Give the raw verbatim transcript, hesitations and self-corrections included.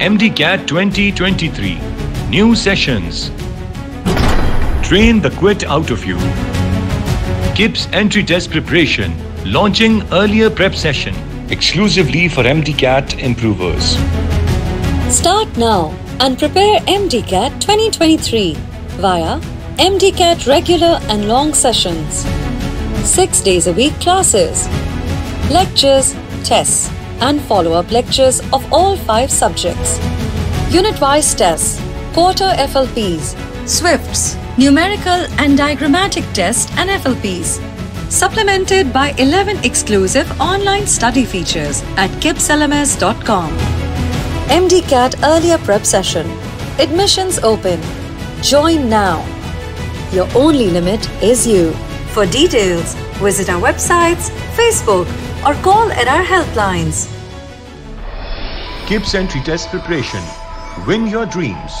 M D CAT twenty twenty-three. New sessions. Train the quit out of you. KIPS entry test preparation. Launching earlier prep session. Exclusively for M D CAT improvers. Start now and prepare M D CAT twenty twenty-three via M D CAT regular and long sessions, six days a week classes, lectures, tests and follow-up lectures of all five subjects, unit-wise tests, quarter F L Ps, SWIFTs, numerical and diagrammatic tests and F L Ps, supplemented by eleven exclusive online study features at kipslms dot com. M D CAT earlier prep session. Admissions open. Join now. Your only limit is you. For details, visit our websites, Facebook, or call at our helplines. KIPS entry test preparation. Win your dreams.